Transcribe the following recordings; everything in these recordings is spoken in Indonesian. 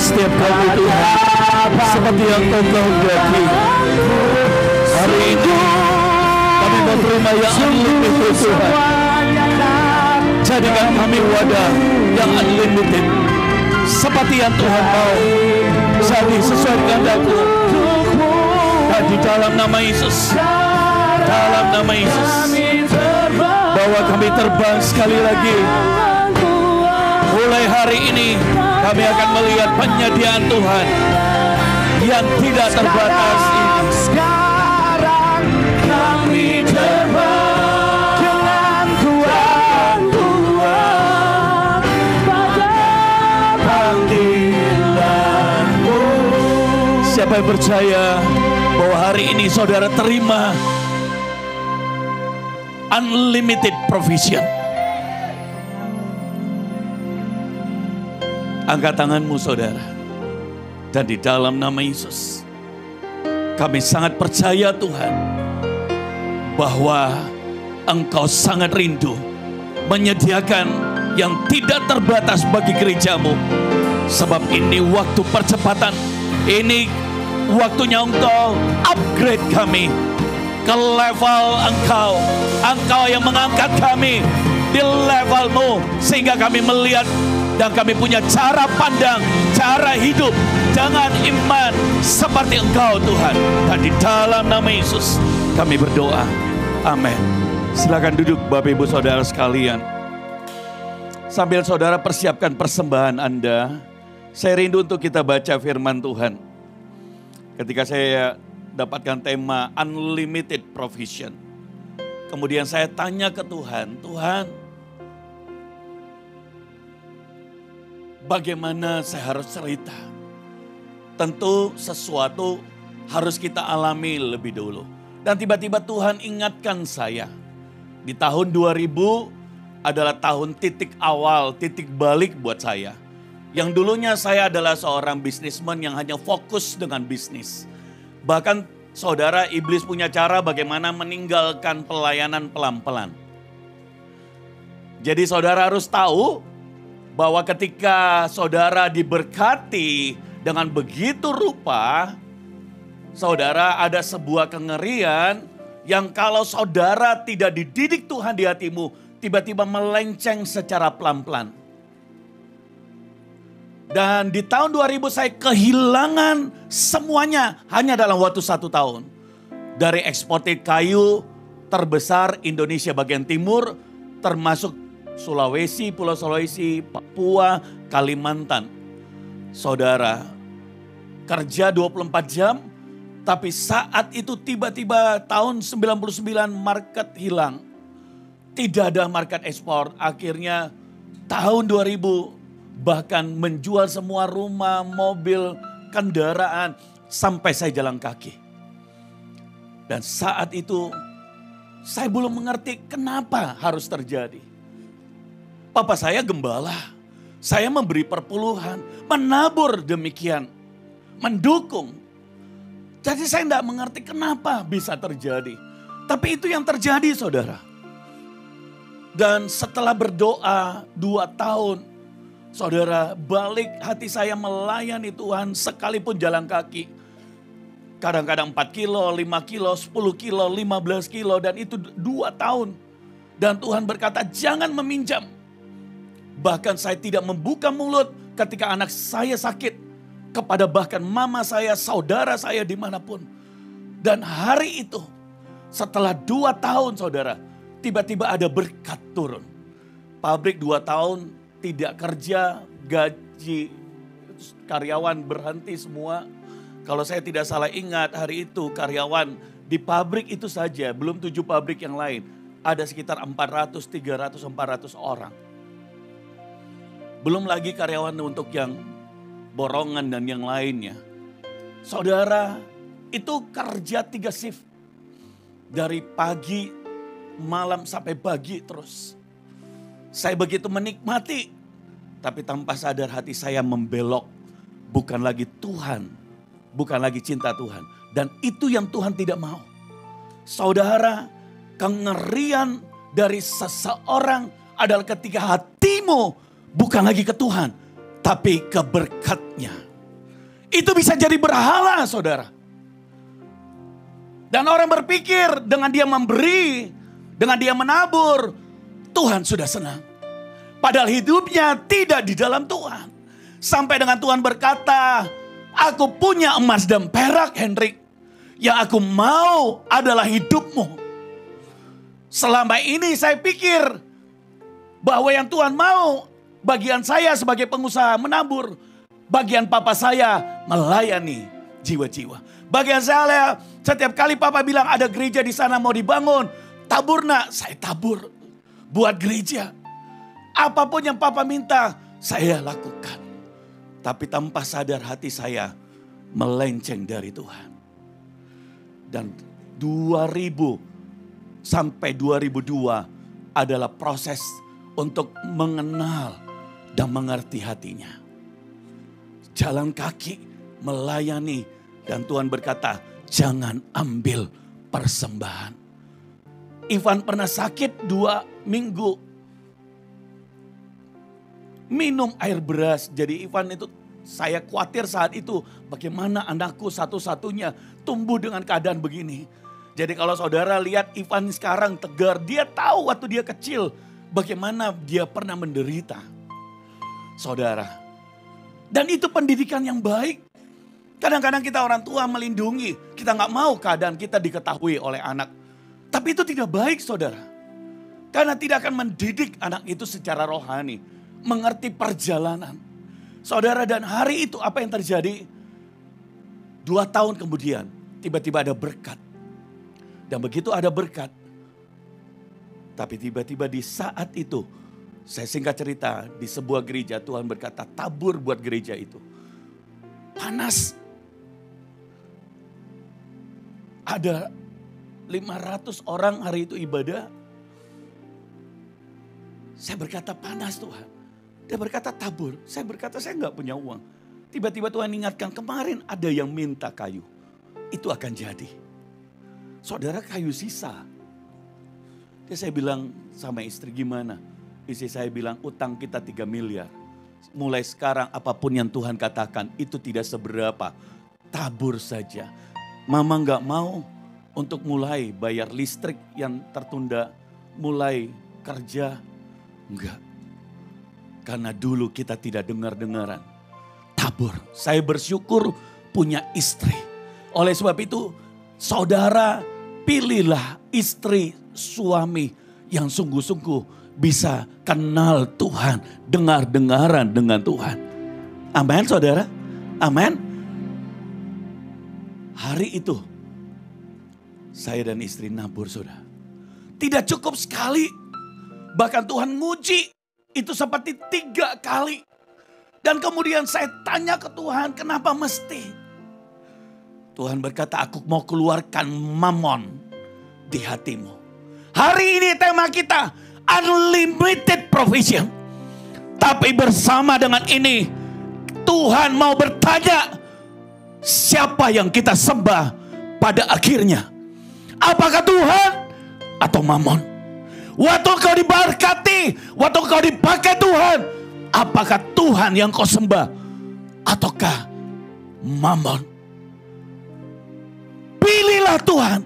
setiap kami Tuhan, seperti yang Engkau bagi. Hari ini kami menerima yang unlimited Tuhan. Jadikan kami wadah yang unlimited, seperti yang Tuhan mau. Jadi sesuai kehendakmu. Dan di dalam nama Yesus, dalam nama Yesus, bahwa kami terbang sekali lagi. Mulai hari ini kami akan melihat penyediaan Tuhan yang tidak terbatas ini. Sekarang kami terbang dengan Tuhan pada panggilanmu. Siapa yang percaya bahwa hari ini saudara terima unlimited provision? Angkat tanganmu saudara. Dan di dalam nama Yesus, kami sangat percaya Tuhan, bahwa Engkau sangat rindu menyediakan yang tidak terbatas bagi gerejamu. Sebab ini waktu percepatan, ini waktunya Engkau upgrade kami ke level Engkau. Engkau yang mengangkat kami di levelmu, sehingga kami melihat dan kami punya cara pandang, cara hidup dengan iman seperti Engkau Tuhan. Dan di dalam nama Yesus kami berdoa. Amin. Silakan duduk Bapak Ibu Saudara sekalian. Sambil saudara persiapkan persembahan Anda, saya rindu untuk kita baca firman Tuhan. Ketika saya dapatkan tema unlimited provision, kemudian saya tanya ke Tuhan, Tuhan, bagaimana saya harus cerita? Tentu sesuatu harus kita alami lebih dulu. Dan tiba-tiba Tuhan ingatkan saya. Di tahun 2000 adalah tahun titik awal, titik balik buat saya. Yang dulunya saya adalah seorang bisnismen yang hanya fokus dengan bisnis. Bahkan saudara, iblis punya cara bagaimana meninggalkan pelayanan pelan-pelan. Jadi saudara harus tahu bahwa ketika saudara diberkati dengan begitu rupa, saudara ada sebuah kengerian yang kalau saudara tidak dididik Tuhan di hatimu, tiba-tiba melenceng secara pelan-pelan. Dan di tahun 2000 saya kehilangan semuanya hanya dalam waktu 1 tahun. Dari eksportir kayu terbesar Indonesia bagian timur, termasuk Sulawesi, Pulau Sulawesi, Papua, Kalimantan. Saudara, kerja 24 jam, tapi saat itu tiba-tiba tahun 99 market hilang. Tidak ada market ekspor, akhirnya tahun 2000 bahkan menjual semua rumah, mobil, kendaraan, sampai saya jalan kaki. Dan saat itu saya belum mengerti kenapa harus terjadi. Papa saya gembala, saya memberi perpuluhan, menabur demikian, mendukung. Jadi saya tidak mengerti kenapa bisa terjadi. Tapi itu yang terjadi saudara. Dan setelah berdoa 2 tahun, saudara, balik hati saya melayani Tuhan sekalipun jalan kaki. Kadang-kadang 4 kilo, 5 kilo, 10 kilo, 15 kilo, dan itu 2 tahun. Dan Tuhan berkata jangan meminjam. Bahkan saya tidak membuka mulut ketika anak saya sakit, kepada bahkan mama saya, saudara saya dimanapun. Dan hari itu setelah 2 tahun saudara, tiba-tiba ada berkat turun. Pabrik 2 tahun tidak kerja, gaji karyawan berhenti semua. Kalau saya tidak salah ingat, hari itu karyawan di pabrik itu saja, belum 7 pabrik yang lain, ada sekitar 300-400 orang. Belum lagi karyawan untuk yang borongan dan yang lainnya. Saudara, itu kerja 3 shift. Dari pagi, malam sampai pagi terus. Saya begitu menikmati. Tapi tanpa sadar hati saya membelok. Bukan lagi Tuhan. Bukan lagi cinta Tuhan. Dan itu yang Tuhan tidak mau. Saudara, kengerian dari seseorang adalah ketika hatimu bukan lagi ke Tuhan, tapi ke berkatnya. Itu bisa jadi berhala, saudara. Dan orang berpikir dengan dia memberi, dengan dia menabur, Tuhan sudah senang. Padahal hidupnya tidak di dalam Tuhan. Sampai dengan Tuhan berkata, aku punya emas dan perak, Hendrik. Yang aku mau adalah hidupmu. Selama ini saya pikir bahwa yang Tuhan mau, bagian saya sebagai pengusaha menabur. Bagian papa saya melayani jiwa-jiwa. Bagian saya, setiap kali papa bilang ada gereja di sana mau dibangun, tabur nak, saya tabur. Buat gereja. Apapun yang papa minta, saya lakukan. Tapi tanpa sadar hati saya melenceng dari Tuhan. Dan 2000 sampai 2002 adalah proses untuk mengenal dan mengerti hatinya. Jalan kaki melayani dan Tuhan berkata, jangan ambil persembahan. Ivan pernah sakit 2 minggu. Minum air beras. Jadi Ivan itu saya khawatir saat itu. Bagaimana anakku satu-satunya tumbuh dengan keadaan begini. Jadi kalau saudara lihat Ivan sekarang tegar. Dia tahu waktu dia kecil. Bagaimana dia pernah menderita. Saudara. Dan itu pendidikan yang baik. Kadang-kadang kita orang tua melindungi. Kita gak mau keadaan kita diketahui oleh anak. Tapi itu tidak baik, saudara. Karena tidak akan mendidik anak itu secara rohani. Mengerti perjalanan. Saudara, dan hari itu apa yang terjadi? 2 tahun kemudian tiba-tiba ada berkat. Dan begitu ada berkat. Tapi tiba-tiba di saat itu, saya singkat cerita, di sebuah gereja Tuhan berkata tabur buat gereja itu. Panas. Ada 500 orang hari itu ibadah. Saya berkata panas, Tuhan. Dia berkata tabur. Saya berkata saya nggak punya uang. Tiba-tiba Tuhan ingatkan, kemarin ada yang minta kayu. Itu akan jadi. Saudara, kayu sisa. Dia saya bilang sama istri, gimana? Istri saya bilang, utang kita 3 miliar. Mulai sekarang apapun yang Tuhan katakan itu tidak seberapa. Tabur saja. Mama nggak mau untuk mulai bayar listrik yang tertunda. Mulai kerja. Enggak. Karena dulu kita tidak dengar-dengaran. Tabur. Saya bersyukur punya istri. Oleh sebab itu, saudara, pilihlah istri suami yang sungguh-sungguh bisa kenal Tuhan. Dengar-dengaran dengan Tuhan. Amin, saudara. Amin. Hari itu, saya dan istri nabur, saudara. Tidak cukup sekali. Bahkan Tuhan nguji. Itu seperti 3 kali. Dan kemudian saya tanya ke Tuhan, kenapa mesti? Tuhan berkata, aku mau keluarkan mamon di hatimu. Hari ini tema kita, unlimited provision. Tapi bersama dengan ini, Tuhan mau bertanya, siapa yang kita sembah pada akhirnya? Apakah Tuhan atau mamon? Waktu kau diberkati, waktu kau dipakai Tuhan, apakah Tuhan yang kau sembah ataukah Mammon? Pilihlah Tuhan.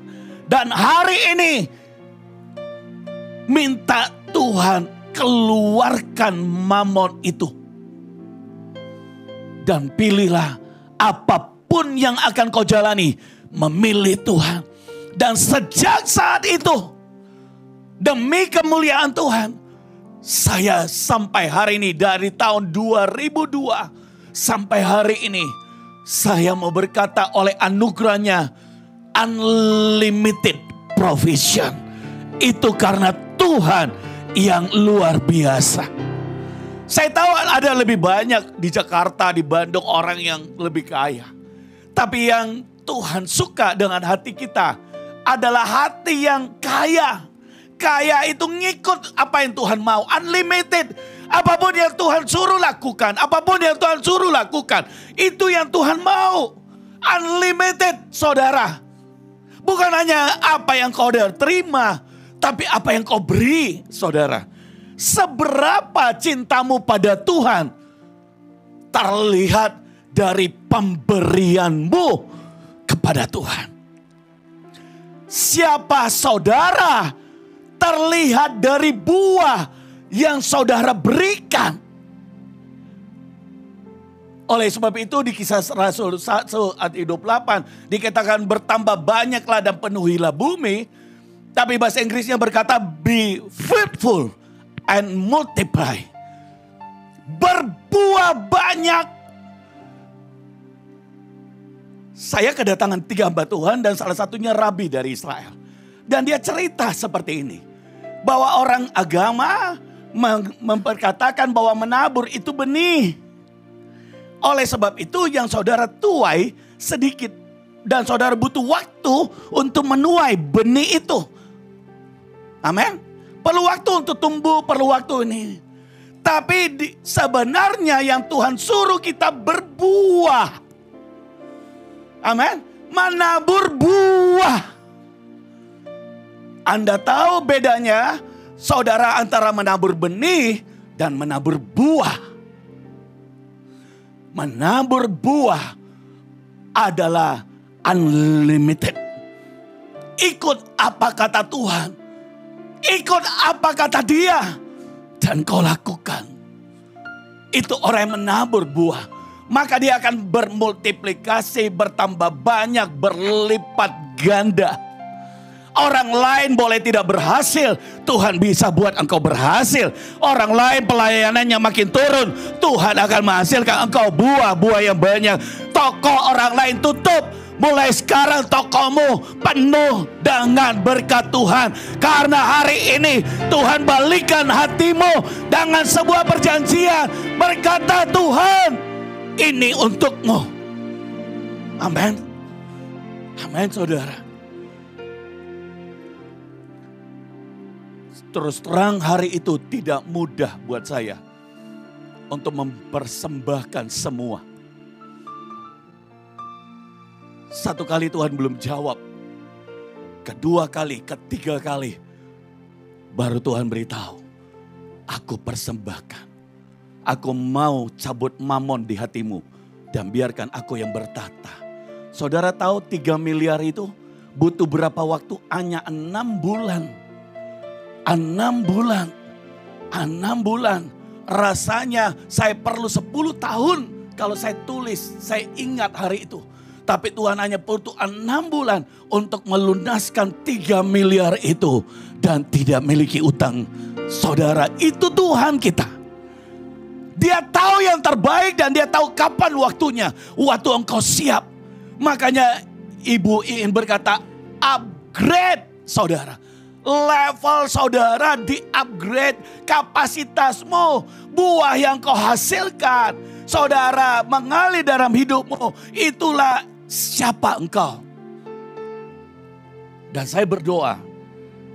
Dan hari ini minta Tuhan keluarkan Mammon itu. Dan pilihlah apapun yang akan kau jalani, memilih Tuhan. Dan sejak saat itu, demi kemuliaan Tuhan, saya sampai hari ini, dari tahun 2002 sampai hari ini, saya mau berkata oleh anugerahnya, unlimited provision. Itu karena Tuhan yang luar biasa. Saya tahu ada lebih banyak di Jakarta, di Bandung, orang yang lebih kaya. Tapi yang Tuhan suka dengan hati kita adalah hati yang kaya. Kaya itu ngikut apa yang Tuhan mau. Unlimited. Apapun yang Tuhan suruh lakukan. Apapun yang Tuhan suruh lakukan. Itu yang Tuhan mau. Unlimited, saudara. Bukan hanya apa yang kau terima. Tapi apa yang kau beri, saudara. Seberapa cintamu pada Tuhan terlihat dari pemberianmu kepada Tuhan. Siapa saudara terlihat dari buah yang saudara berikan. Oleh sebab itu di Kisah Rasul 1 ayat 28 dikatakan bertambah banyaklah dan penuhilah bumi. Tapi bahasa Inggrisnya berkata be fruitful and multiply. Berbuah banyak. Saya kedatangan 3 hamba Tuhan dan salah satunya rabi dari Israel. Dan dia cerita seperti ini. Bahwa orang agama memperkatakan bahwa menabur itu benih. Oleh sebab itu yang saudara tuai sedikit. Dan saudara butuh waktu untuk menuai benih itu. Amin. Perlu waktu untuk tumbuh, perlu waktu ini. Tapi sebenarnya yang Tuhan suruh kita berbuah. Amin. Menabur buah. Anda tahu bedanya saudara antara menabur benih dan menabur buah. Menabur buah adalah unlimited. Ikut apa kata Tuhan. Ikut apa kata dia. Dan kau lakukan. Itu orang yang menabur buah. Maka dia akan bermultiplikasi, bertambah banyak, berlipat ganda. Orang lain boleh tidak berhasil, Tuhan bisa buat engkau berhasil. Orang lain pelayanannya makin turun, Tuhan akan menghasilkan engkau buah-buah yang banyak. Toko orang lain tutup, mulai sekarang tokomu penuh dengan berkat Tuhan. Karena hari ini Tuhan balikan hatimu dengan sebuah perjanjian. Berkata Tuhan, ini untukmu. Amin. Amin saudara. Terus terang hari itu tidak mudah buat saya untuk mempersembahkan semua. Satu kali Tuhan belum jawab. Kedua kali, ketiga kali. Baru Tuhan beritahu. Aku persembahkan. Aku mau cabut mamon di hatimu. Dan biarkan aku yang bertata. Saudara tahu 3 miliar itu butuh berapa waktu? Hanya 6 bulan. 6 bulan, rasanya saya perlu 10 tahun kalau saya tulis, saya ingat hari itu. Tapi Tuhan hanya butuh 6 bulan untuk melunaskan 3 miliar itu dan tidak memiliki utang. Saudara, itu Tuhan kita. Dia tahu yang terbaik dan dia tahu kapan waktunya, waktu engkau siap. Makanya Ibu Iin berkata upgrade saudara. Level saudara di upgrade kapasitasmu. Buah yang kau hasilkan. Saudara mengalir dalam hidupmu. Itulah siapa engkau. Dan saya berdoa.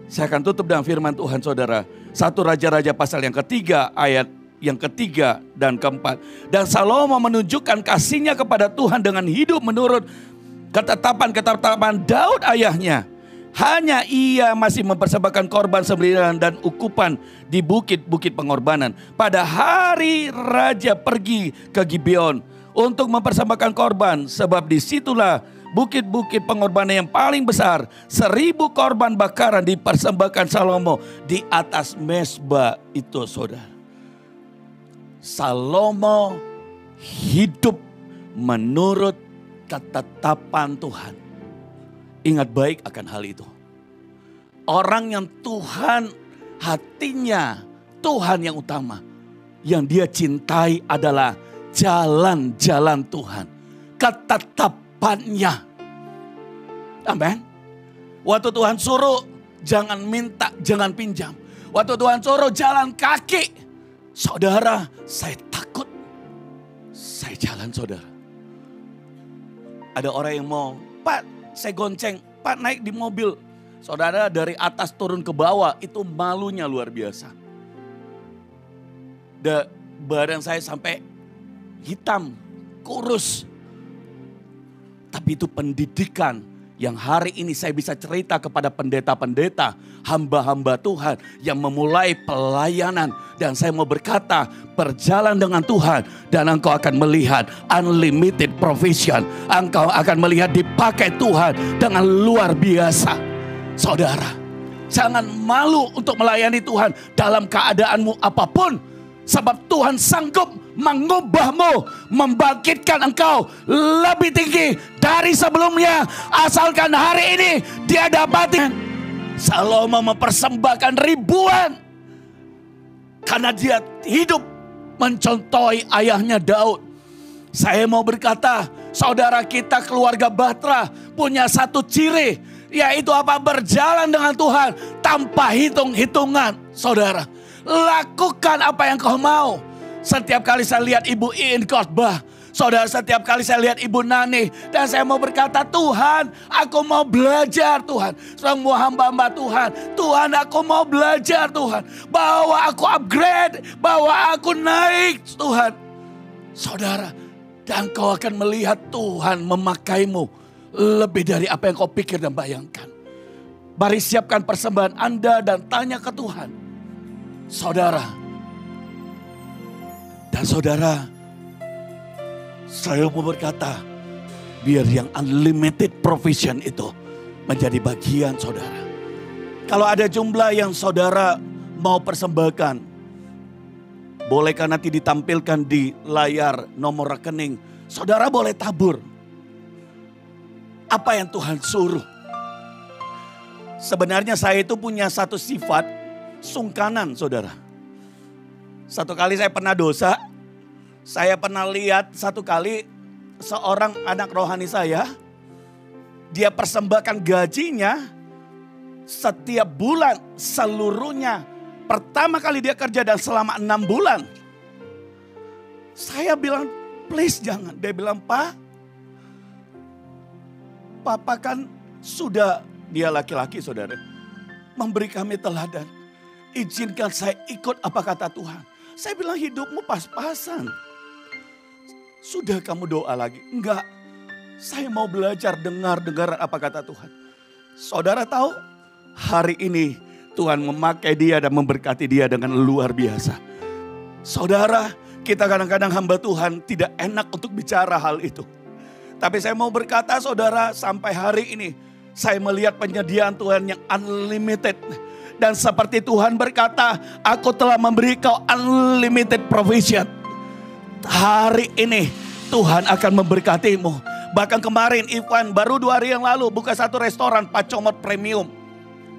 Saya akan tutup dengan firman Tuhan saudara. 1 Raja-Raja pasal yang ketiga ayat yang ketiga dan keempat. Dan Salomo menunjukkan kasihnya kepada Tuhan dengan hidup menurut ketetapan-ketetapan Daud ayahnya. Hanya ia masih mempersembahkan korban sembelihan dan ukupan di bukit-bukit pengorbanan. Pada hari raja pergi ke Gibeon untuk mempersembahkan korban. Sebab disitulah bukit-bukit pengorbanan yang paling besar. 1000 korban bakaran dipersembahkan Salomo di atas mezbah itu saudara. Salomo hidup menurut ketetapan Tuhan. Ingat baik akan hal itu. Orang yang Tuhan hatinya, Tuhan yang utama. Yang dia cintai adalah jalan-jalan Tuhan. Ketetapannya. Amin. Waktu Tuhan suruh jangan minta, jangan pinjam. Waktu Tuhan suruh jalan kaki. Saudara, saya takut. Saya jalan saudara. Ada orang yang mau, Pak, saya gonceng, Pak naik di mobil. Saudara dari atas turun ke bawah, itu malunya luar biasa. Badan saya sampai hitam, kurus. Tapi itu pendidikan Yang hari ini saya bisa cerita kepada pendeta-pendeta, hamba-hamba Tuhan yang memulai pelayanan. Dan saya mau berkata, berjalan dengan Tuhan dan engkau akan melihat unlimited provision. Engkau akan melihat dipakai Tuhan dengan luar biasa. Saudara, jangan malu untuk melayani Tuhan dalam keadaanmu apapun. Sebab Tuhan sanggup mengubahmu, membangkitkan engkau lebih tinggi dari sebelumnya, asalkan hari ini dia dapatkan. Salomo mempersembahkan ribuan karena dia hidup mencontohi ayahnya Daud. Saya mau berkata, saudara, kita keluarga Bahtera punya satu ciri, yaitu apa? Berjalan dengan Tuhan tanpa hitung-hitungan. Saudara, lakukan apa yang kau mau. Setiap kali saya lihat Ibu Iin khotbah, saudara, setiap kali saya lihat Ibu Nani, dan saya mau berkata, Tuhan, aku mau belajar Tuhan. Semua hamba-hamba Tuhan, Tuhan, aku mau belajar Tuhan. Bahwa aku upgrade, bahwa aku naik Tuhan. Saudara, dan kau akan melihat Tuhan memakaimu lebih dari apa yang kau pikir dan bayangkan. Mari siapkan persembahan Anda dan tanya ke Tuhan. Saudara, dan saudara, saya mau berkata, biar yang unlimited provision itu menjadi bagian saudara. Kalau ada jumlah yang saudara mau persembahkan, bolehkah nanti ditampilkan di layar nomor rekening. Saudara boleh tabur. Apa yang Tuhan suruh. Sebenarnya saya itu punya satu sifat sungkanan, saudara. Satu kali saya pernah dosa. Saya pernah lihat satu kali seorang anak rohani saya, dia persembahkan gajinya setiap bulan seluruhnya. Pertama kali dia kerja dan selama 6 bulan. Saya bilang, please jangan. Dia bilang, Pak, Papa kan sudah, dia laki-laki saudara, memberi kami teladan. Izinkan saya ikut apa kata Tuhan. Saya bilang, hidupmu pas-pasan. Sudah kamu doa lagi? Enggak. Saya mau belajar dengar-dengaran apa kata Tuhan. Saudara tahu, hari ini Tuhan memakai dia dan memberkati dia dengan luar biasa. Saudara, kita kadang-kadang hamba Tuhan tidak enak untuk bicara hal itu. Tapi saya mau berkata, saudara, sampai hari ini saya melihat penyediaan Tuhan yang unlimited. Dan seperti Tuhan berkata, aku telah memberi kau unlimited provision. Hari ini Tuhan akan memberkatimu. Bahkan kemarin Iwan baru 2 hari yang lalu buka satu restoran Pak Comot Premium.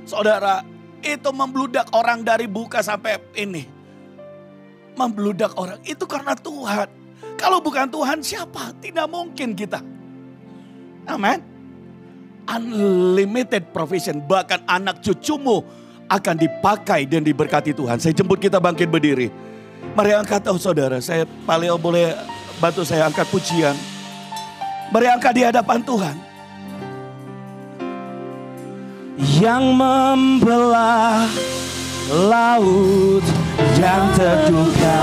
Saudara, itu membludak orang dari buka sampai ini. Membludak orang, itu karena Tuhan. Kalau bukan Tuhan siapa? Tidak mungkin kita. Amen. Unlimited provision, bahkan anak cucumu akan dipakai dan diberkati Tuhan. Saya jemput kita bangkit berdiri. Mari angkat, oh saudara, saya paleo boleh bantu saya angkat pujian. Mari angkat di hadapan Tuhan. Yang membelah laut, yang terduga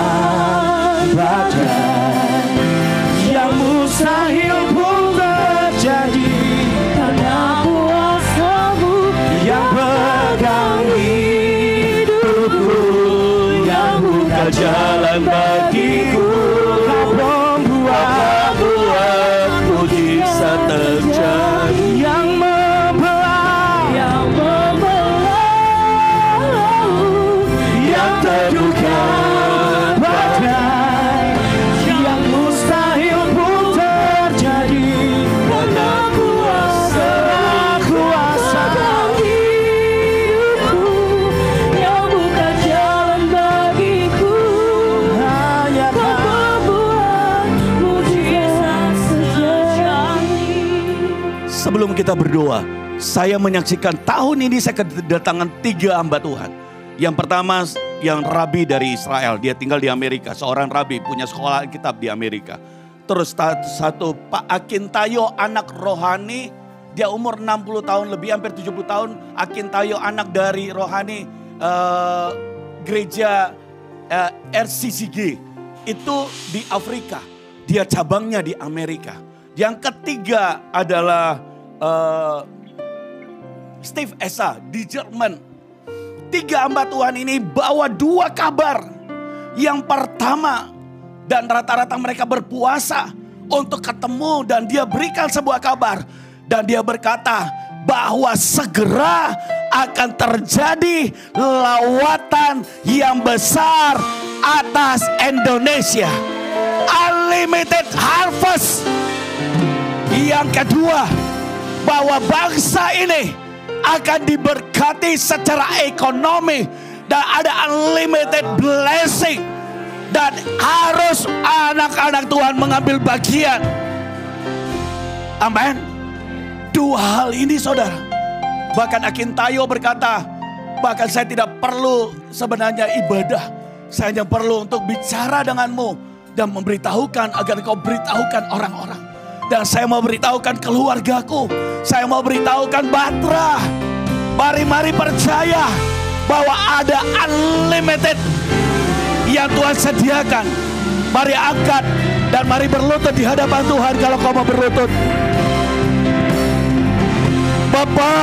badai, yang mustahil pun terjadi. Jalan bagiku, kau membuat mujizat terjadi. Yang membelah laut, yang terduga badai, yang mustahil pun terjadi. Karena kuasa dalam hidupku, yang buka jalan bagiku. Sebelum kita berdoa, saya menyaksikan tahun ini saya kedatangan 3 hamba Tuhan. Yang pertama, yang rabi dari Israel, dia tinggal di Amerika, seorang rabi punya sekolah kitab di Amerika. Terus satu Pak Akintayo, anak rohani, dia umur 60 tahun lebih, hampir 70 tahun. Akintayo anak dari rohani gereja RCCG itu di Afrika, dia cabangnya di Amerika. Yang ketiga adalah Steve Essa di Jerman. Tiga hamba Tuhan ini bawa dua kabar. Yang pertama, dan rata-rata mereka berpuasa untuk ketemu, dan dia berikan sebuah kabar. Dan dia berkata bahwa segera akan terjadi lawatan yang besar atas Indonesia. Unlimited harvest. Yang kedua, bahwa bangsa ini akan diberkati secara ekonomi dan ada unlimited blessing, dan harus anak-anak Tuhan mengambil bagian. Amin. Dua hal ini, saudara. Bahkan Akintayo berkata, bahkan saya tidak perlu sebenarnya ibadah, saya hanya perlu untuk bicara denganmu dan memberitahukan agar engkau beritahukan orang-orang. Dan saya mau beritahukan keluargaku, saya mau beritahukan Bahtera. Mari-mari percaya bahwa ada unlimited yang Tuhan sediakan. Mari angkat dan mari berlutut di hadapan Tuhan kalau kau mau berlutut. Bapa,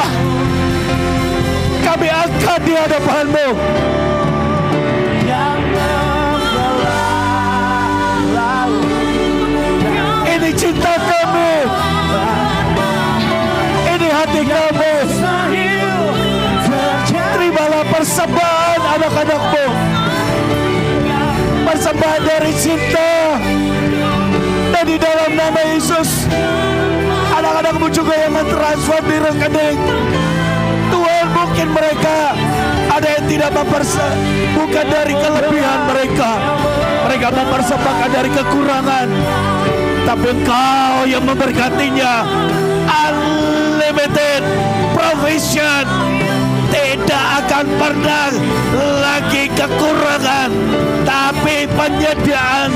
kami angkat di hadapan-Mu. Ini cinta kami, ini hati kami. Terimalah persembahan anak-anakmu, persembahan dari cinta. Dan di dalam nama Yesus, anak-anakmu juga yang mentransfer di rekening Tuhan. Mungkin mereka ada yang tidak mempersembahkan bukan dari kelebihan mereka, mereka mempersembahkan dari kekurangan. Tapi Engkau yang memberkatinya. Unlimited provision, tidak akan pernah lagi kekurangan, tapi penyediaan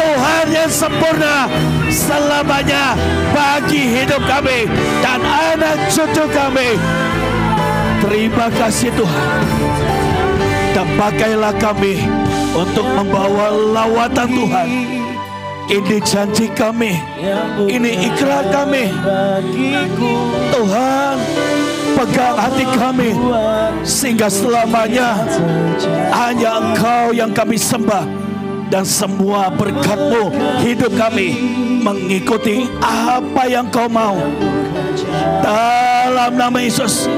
Tuhan yang sempurna selamanya bagi hidup kami dan anak cucu kami. Terima kasih Tuhan, dan pakailah kami untuk membawa lawatan Tuhan. Ini janji kami, ini ikrar kami. Tuhan, pegang hati kami sehingga selamanya hanya Engkau yang kami sembah, dan semua berkat-Mu hidup kami mengikuti apa yang Kau mau. Dalam nama Yesus,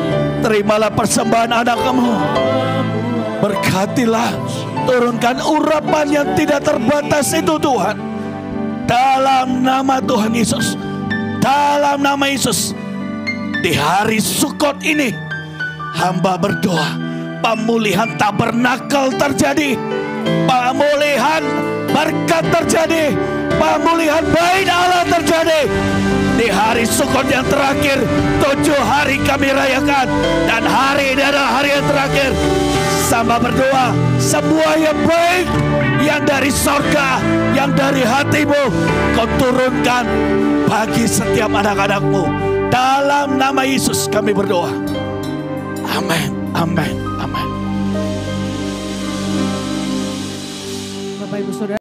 terimalah persembahan anak-Mu. Berkatilah, turunkan urapan yang tidak terbatas itu Tuhan. Dalam nama Tuhan Yesus, dalam nama Yesus, di hari Sukot ini hamba berdoa pemulihan tabernakel terjadi, pemulihan berkat terjadi, pemulihan bait Allah terjadi. Di hari Sukot yang terakhir, 7 hari kami rayakan, dan hari ini adalah hari yang terakhir. Sama berdoa, semua yang baik yang dari sorga, yang dari hatimu, Kau turunkan bagi setiap anak-anakmu. Dalam nama Yesus kami berdoa. Amin, amin, amin. Bapak Ibu Saudara.